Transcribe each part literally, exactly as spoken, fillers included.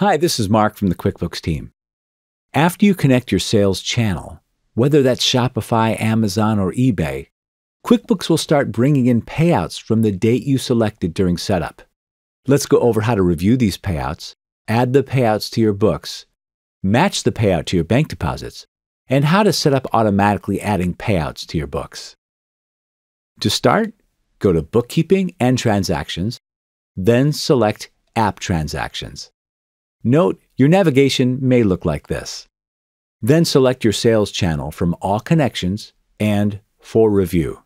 Hi, this is Mark from the QuickBooks team. After you connect your sales channel, whether that's Shopify, Amazon, or eBay, QuickBooks will start bringing in payouts from the date you selected during setup. Let's go over how to review these payouts, add the payouts to your books, match the payout to your bank deposits, and how to set up automatically adding payouts to your books. To start, go to Bookkeeping and Transactions, then select App Transactions. Note, your navigation may look like this. Then select your sales channel from All Connections and For Review.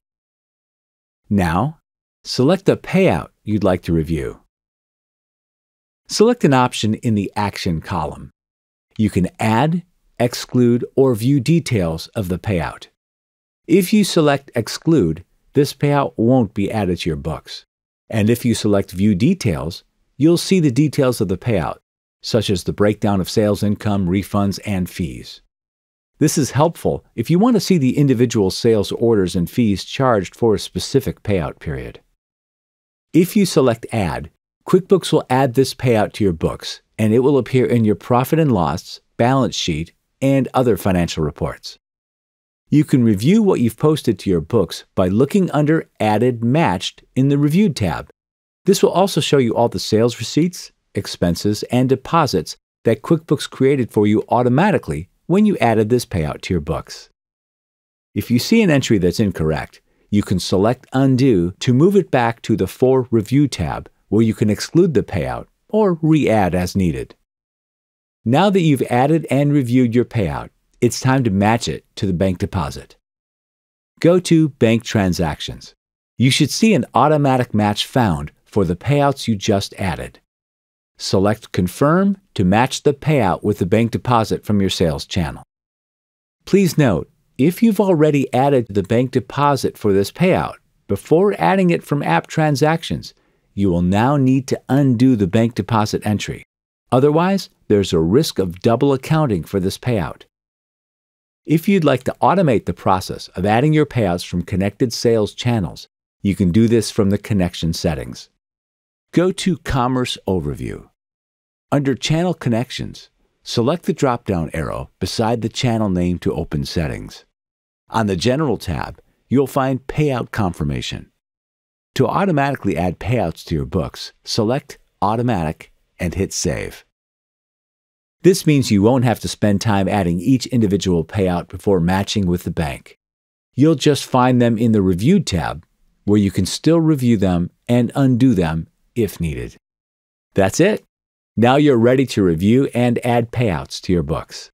Now, select a payout you'd like to review. Select an option in the Action column. You can add, exclude, or view details of the payout. If you select Exclude, this payout won't be added to your books. And if you select View Details, you'll see the details of the payout, such as the breakdown of sales income, refunds, and fees. This is helpful if you want to see the individual sales orders and fees charged for a specific payout period. If you select Add, QuickBooks will add this payout to your books, and it will appear in your profit and loss, balance sheet, and other financial reports. You can review what you've posted to your books by looking under Added Matched in the Reviewed tab. This will also show you all the sales receipts, expenses, and deposits that QuickBooks created for you automatically when you added this payout to your books. If you see an entry that's incorrect, you can select Undo to move it back to the For Review tab, where you can exclude the payout or re-add as needed. Now that you've added and reviewed your payout, it's time to match it to the bank deposit. Go to Bank Transactions. You should see an automatic match found for the payouts you just added. Select Confirm to match the payout with the bank deposit from your sales channel. Please note, if you've already added the bank deposit for this payout, before adding it from App Transactions, you will now need to undo the bank deposit entry. Otherwise, there's a risk of double accounting for this payout. If you'd like to automate the process of adding your payouts from connected sales channels, you can do this from the connection settings. Go to Commerce Overview. Under Channel Connections, select the drop-down arrow beside the channel name to open settings. On the General tab, you'll find Payout Confirmation. To automatically add payouts to your books, select Automatic and hit Save. This means you won't have to spend time adding each individual payout before matching with the bank. You'll just find them in the Reviewed tab, where you can still review them and undo them if needed. That's it. Now you're ready to review and add payouts to your books.